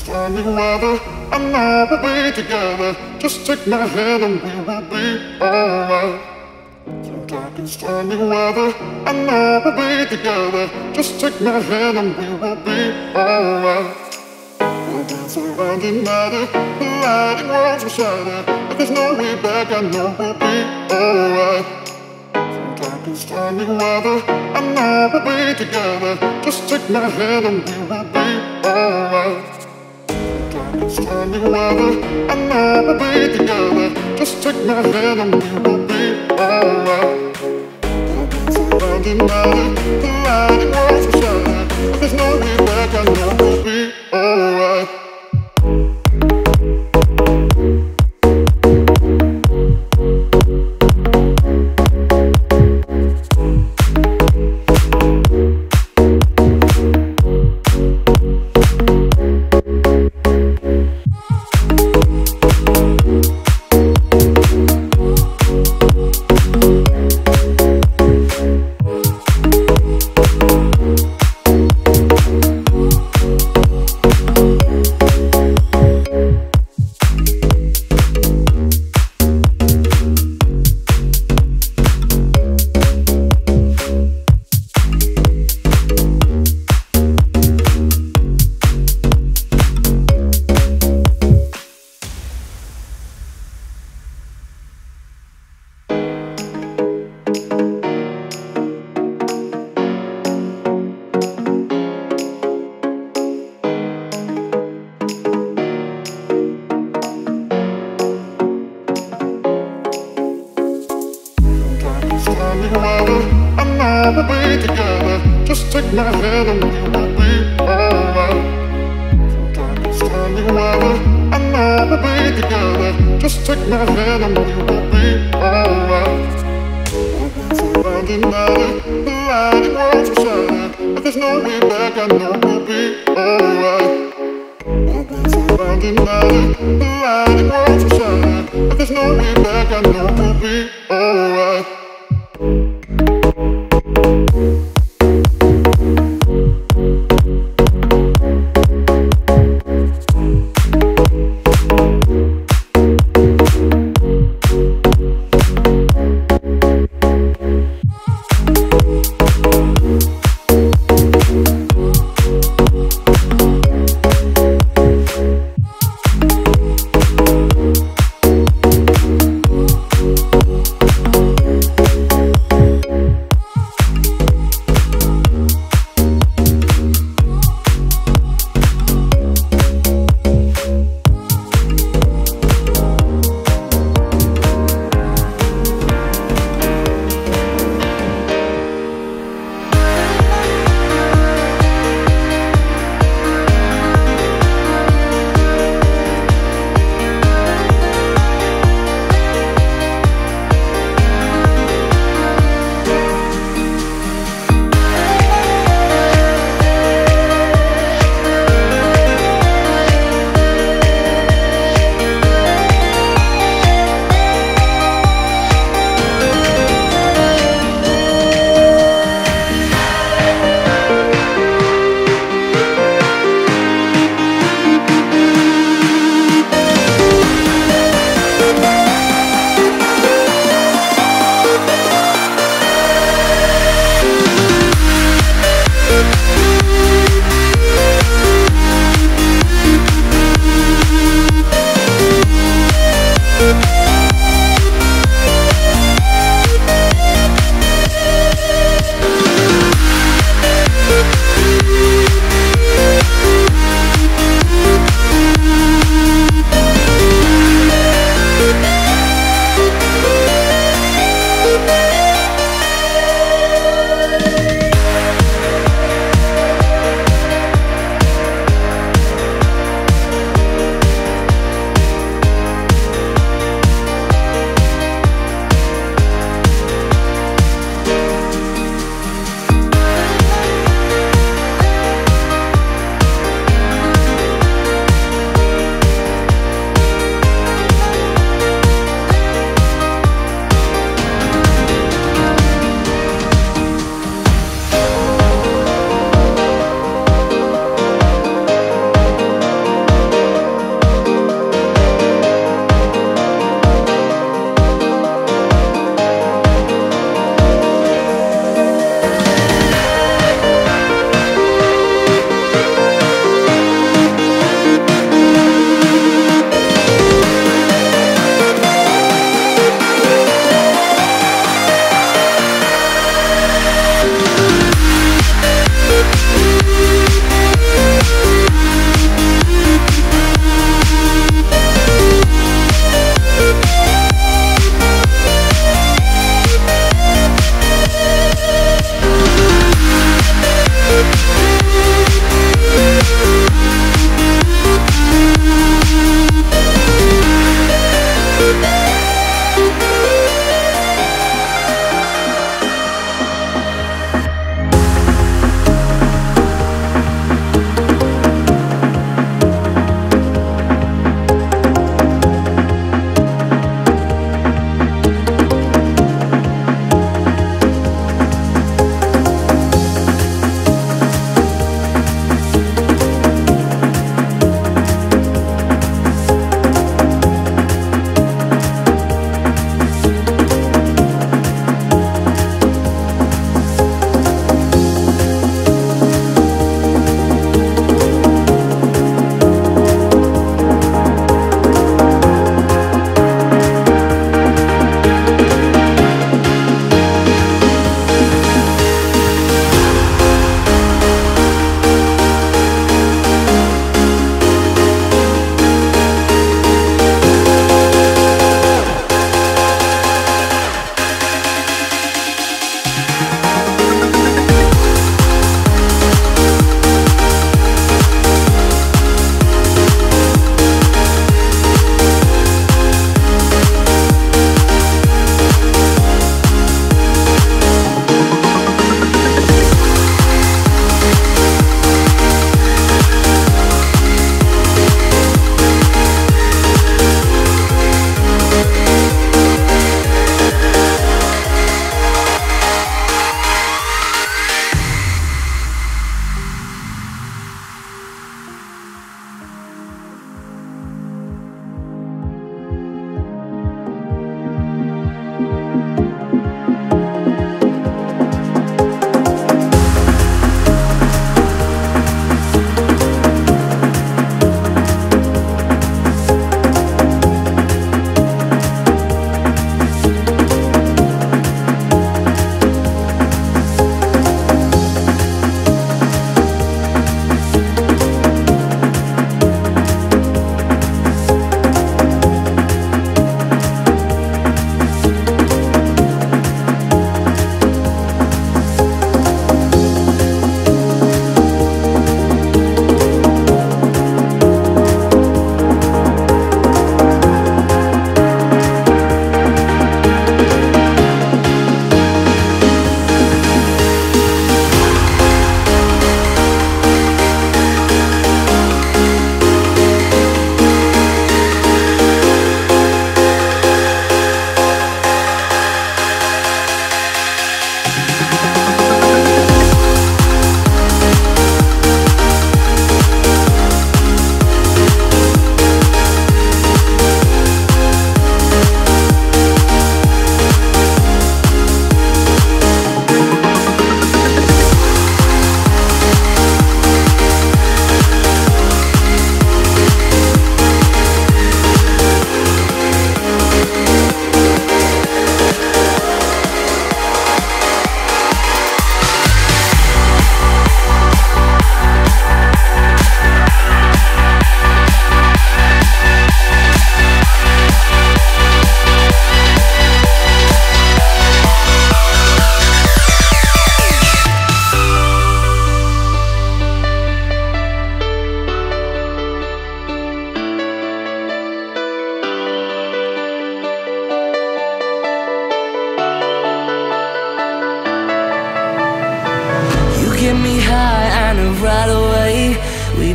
understanding weather, and now we'll be together. Just take my hand and we will be alright. Through dark and stormy weather, and now we'll be together. Just take my hand and we will be alright. We'll dance around in matter, the lighting worlds will shatter. If there's no way back, I know we'll be alright. Dark and stormy weather, and now we'll be together. Just take my hand and we will be alright. Dark and stormy weather, and now we'll be together. Just take my hand and we will be alright. We'll dance around in matter, the lighting worlds will shatter. If there's no way back, I know we'll be alright. And now we'll be together. Just take my hand and we will be alright. Dark and stormy weather, and now we'll be together. Just take my hand and we will be alright. We'll dance around in matter, the lighting worlds will shatter. If there's no way back, I know we'll be alright. We'll dance around in matter, the lighting worlds will shatter. If there's no way back, I know we'll be alright.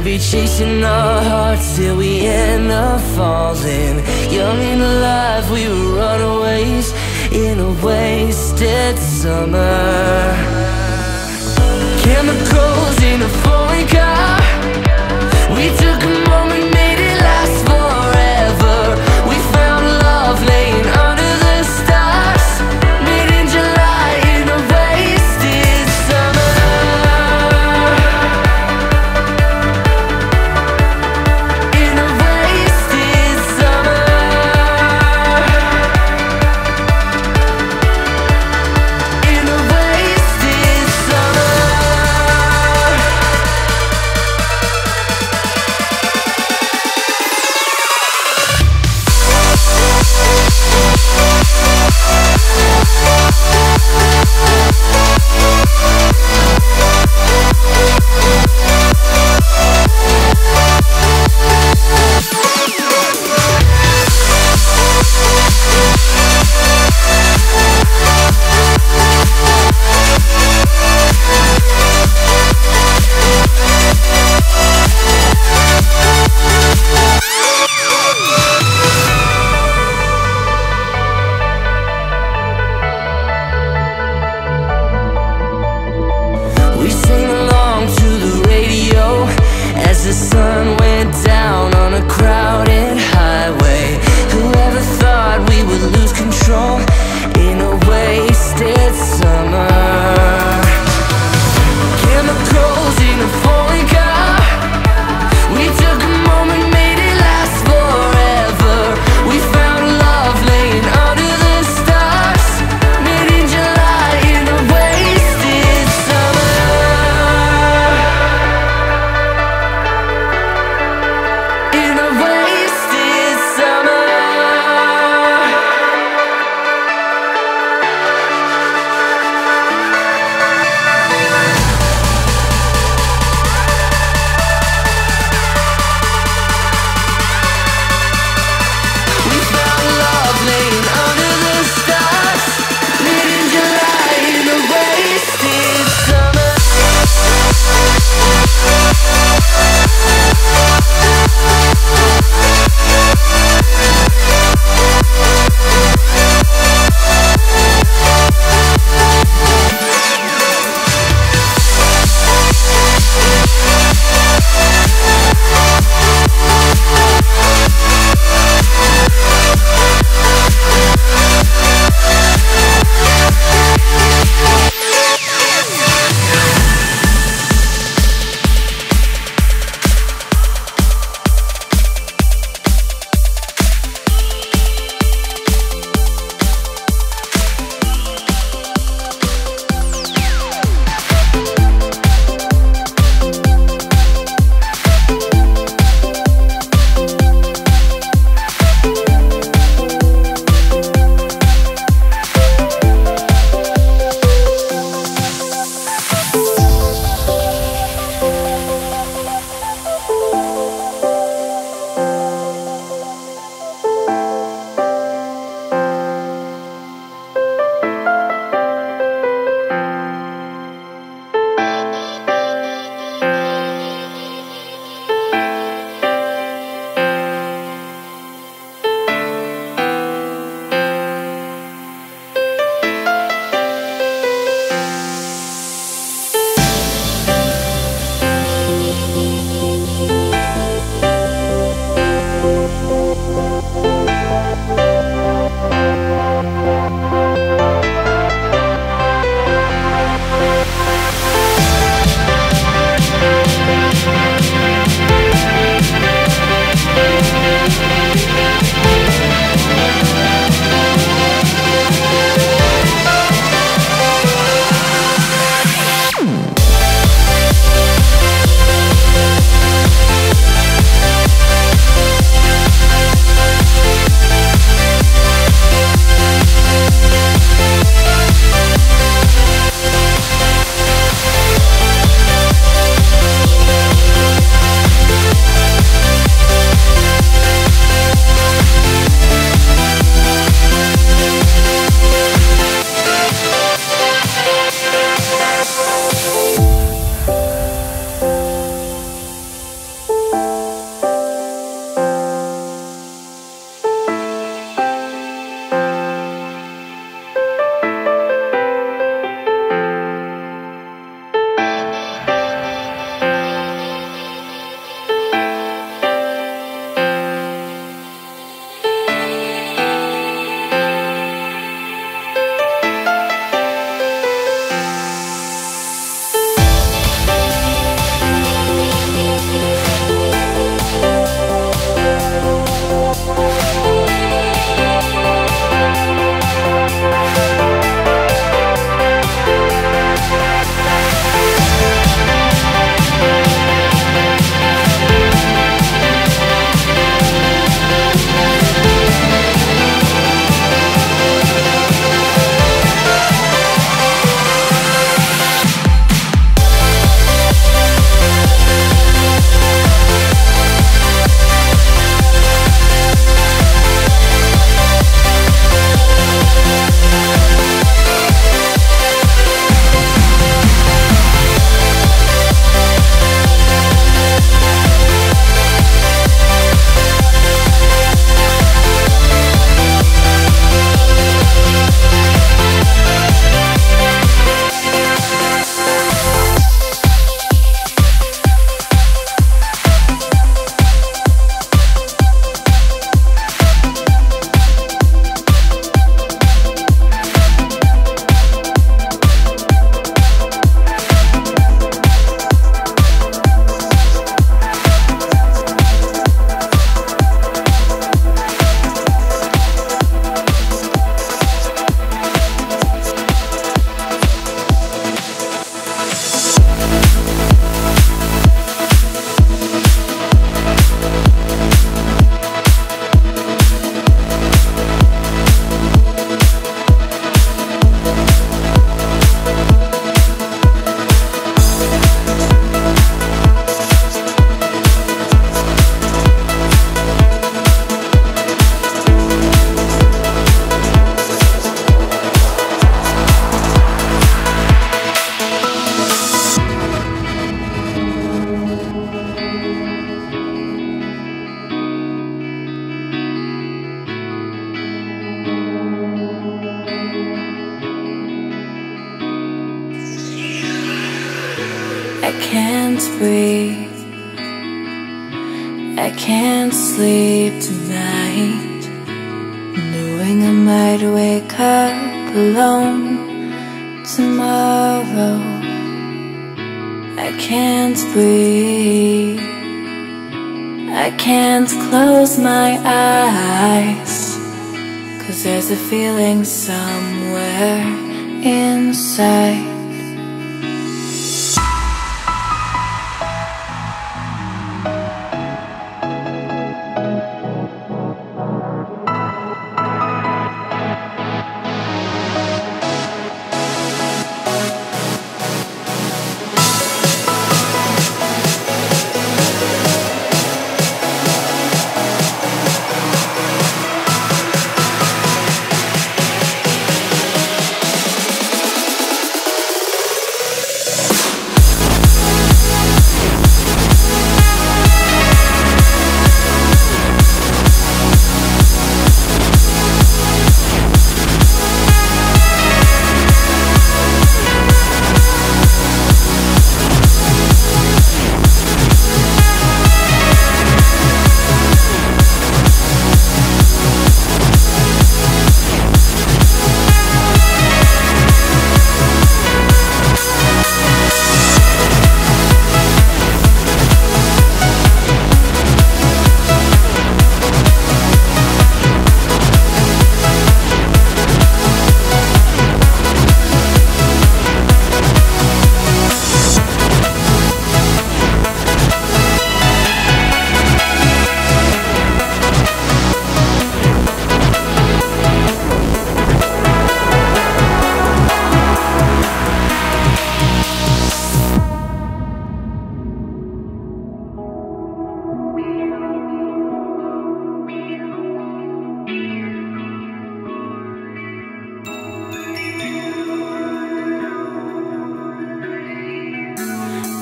We'll be chasing our hearts till we end up falling. Young and alive, we were runaways in a wasted summer. Chemicals in a foreign car. We took a moment, made it last forever. We found love laying under the stars, made in July in a wasted summer. In a wasted summer. In a wasted summer. breathe. I can't sleep tonight, knowing I might wake up alone tomorrow. I can't breathe. I can't close my eyes, 'cause there's a feeling somewhere inside.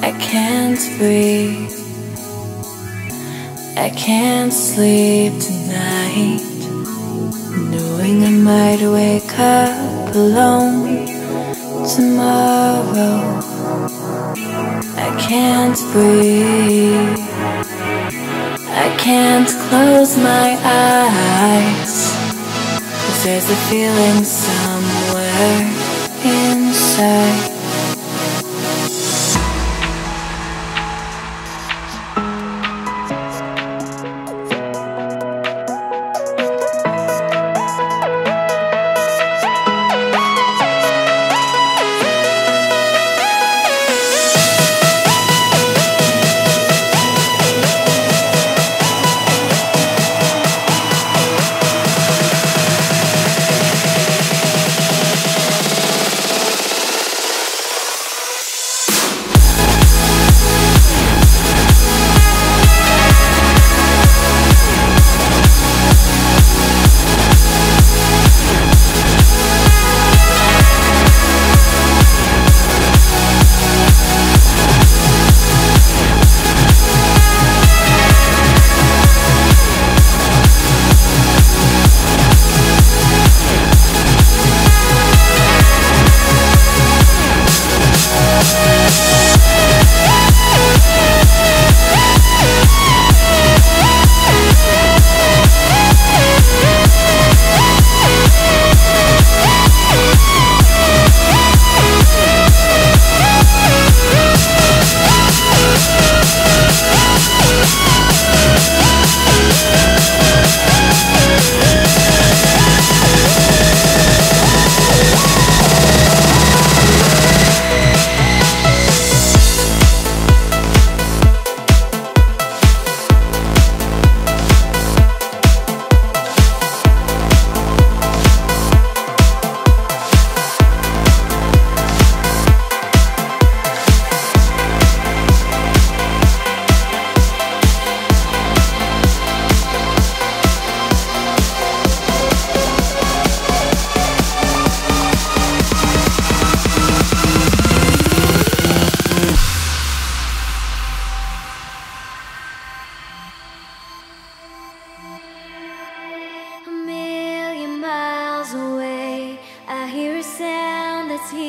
I can't breathe. I can't sleep tonight, knowing I might wake up alone tomorrow. I can't breathe. I can't close my eyes, 'cause there's a feeling somewhere inside.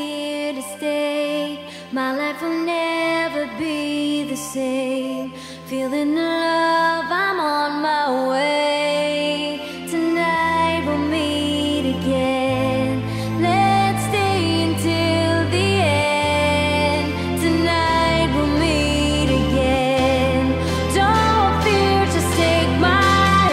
Here to stay, my life will never be the the same, feeling the love. I'm on my way. Tonight we'll meet again. Let's stay until the end. Tonight we'll meet again. Don't fear, just take my hand.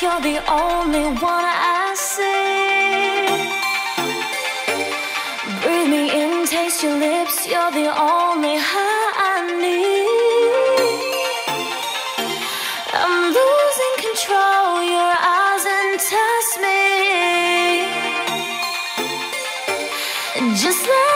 You're the only one I see. Breathe me in, taste your lips. You're the only high I need. I'm losing control. Your eyes entice me. Just let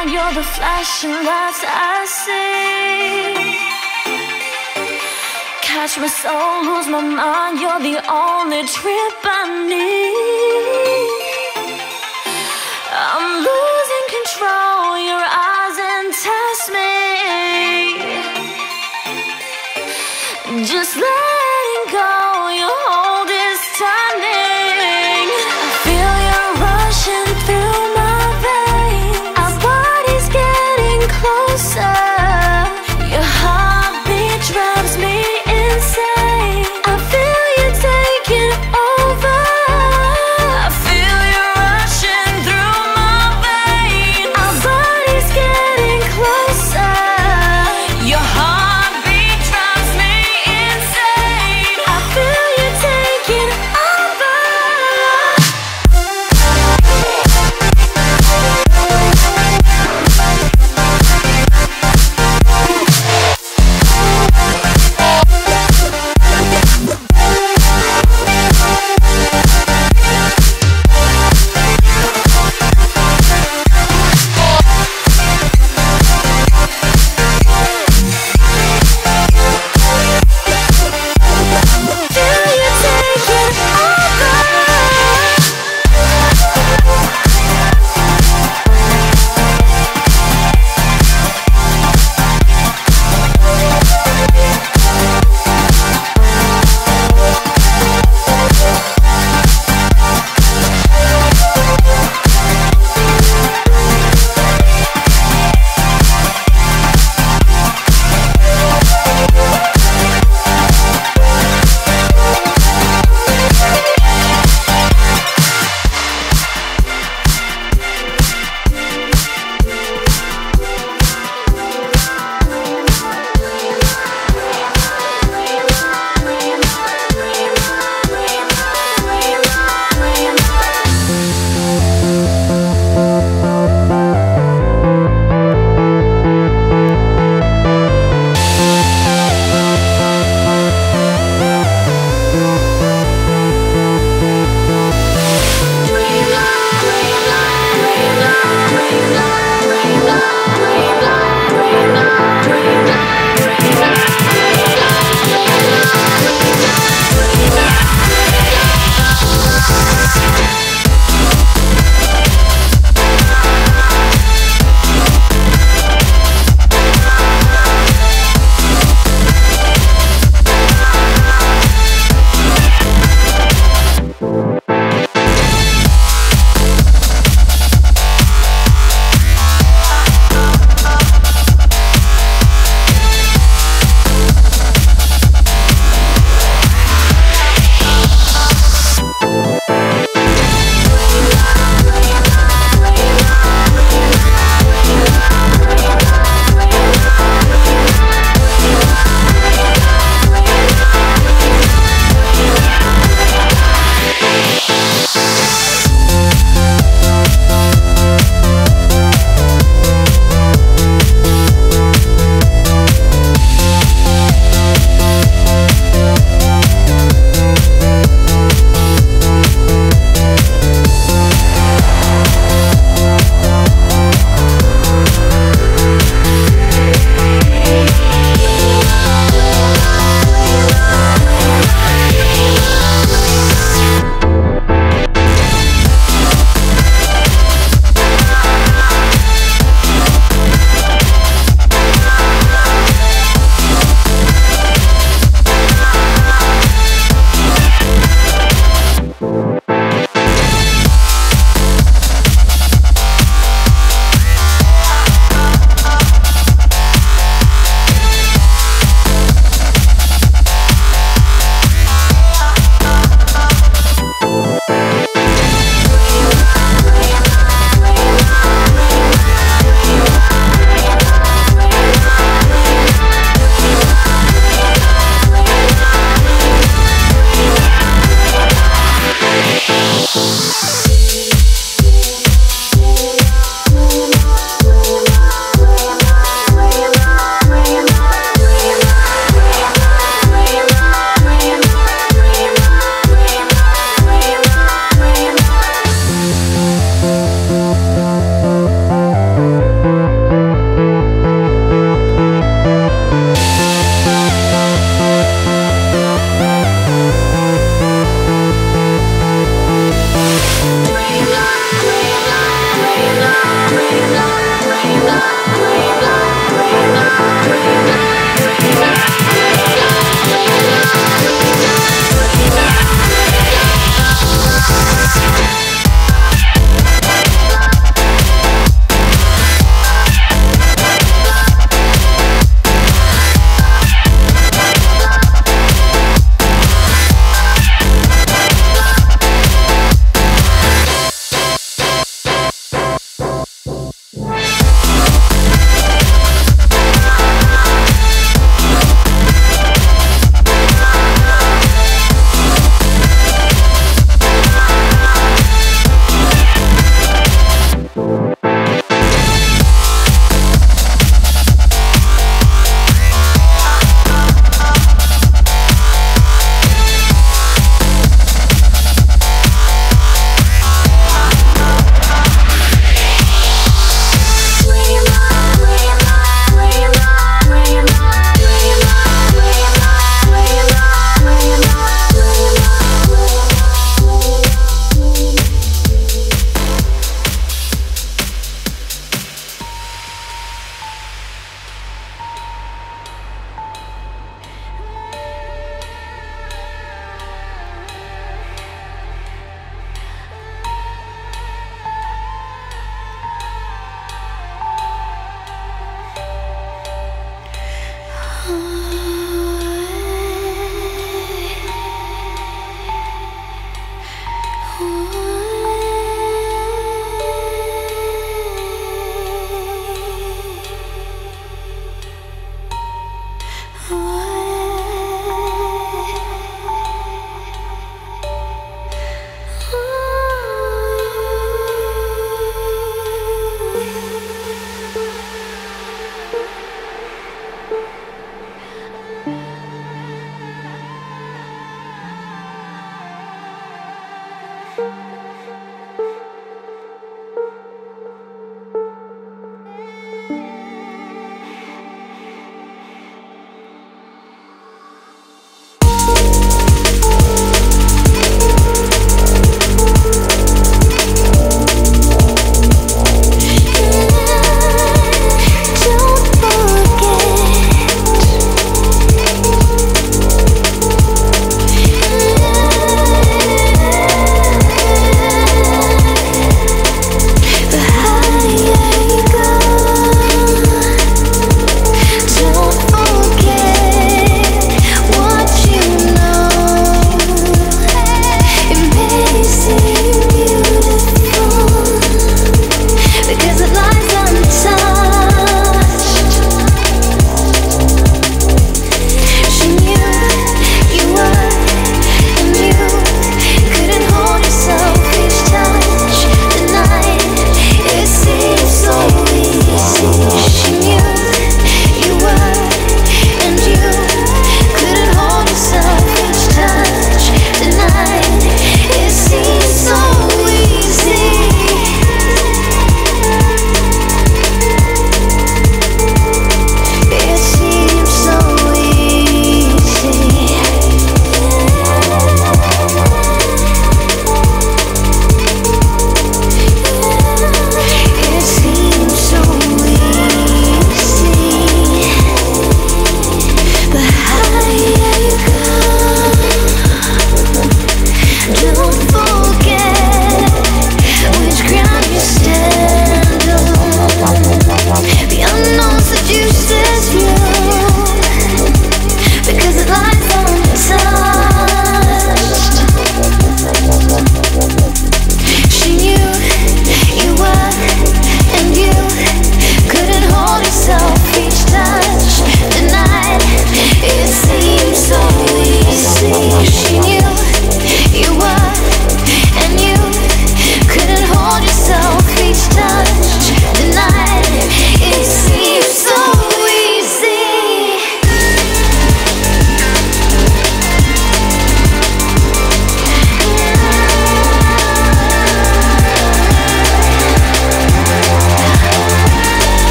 you're the only trip I need.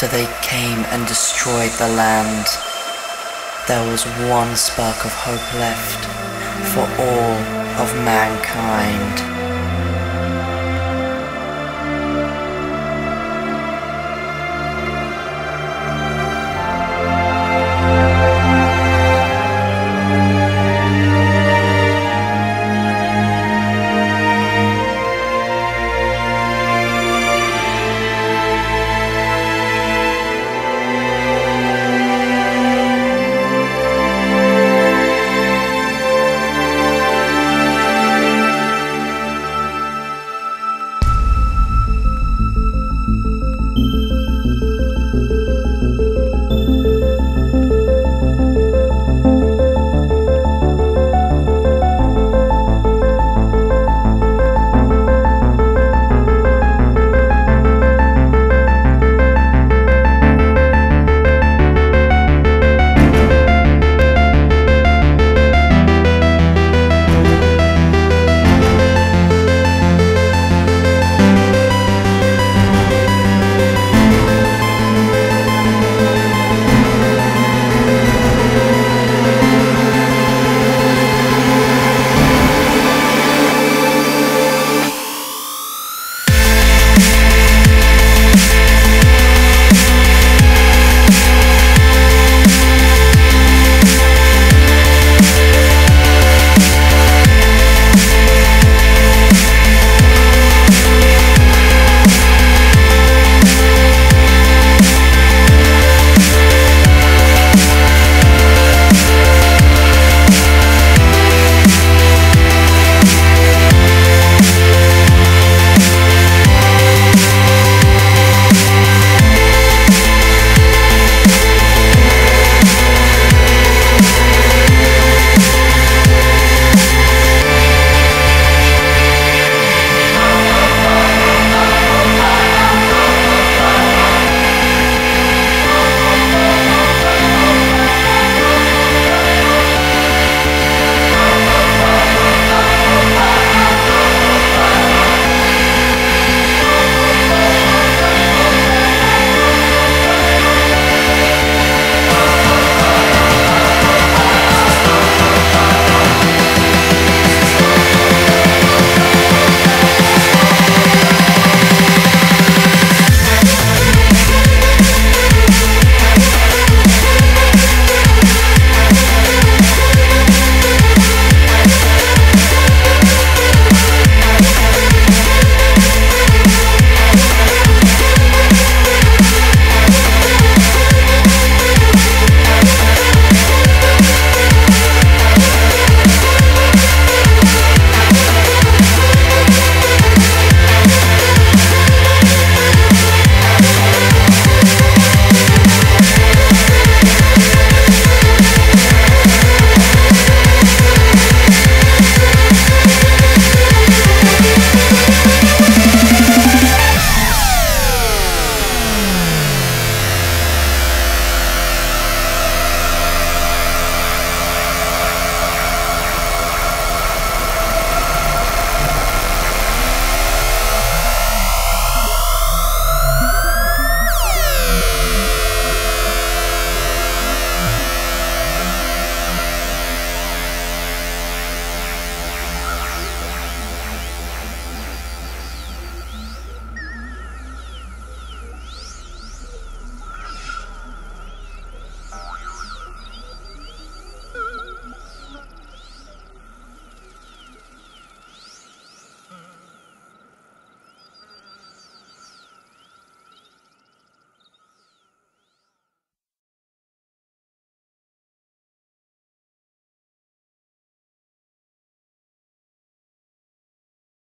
after they came and destroyed the land, there was one spark of hope left for all of mankind.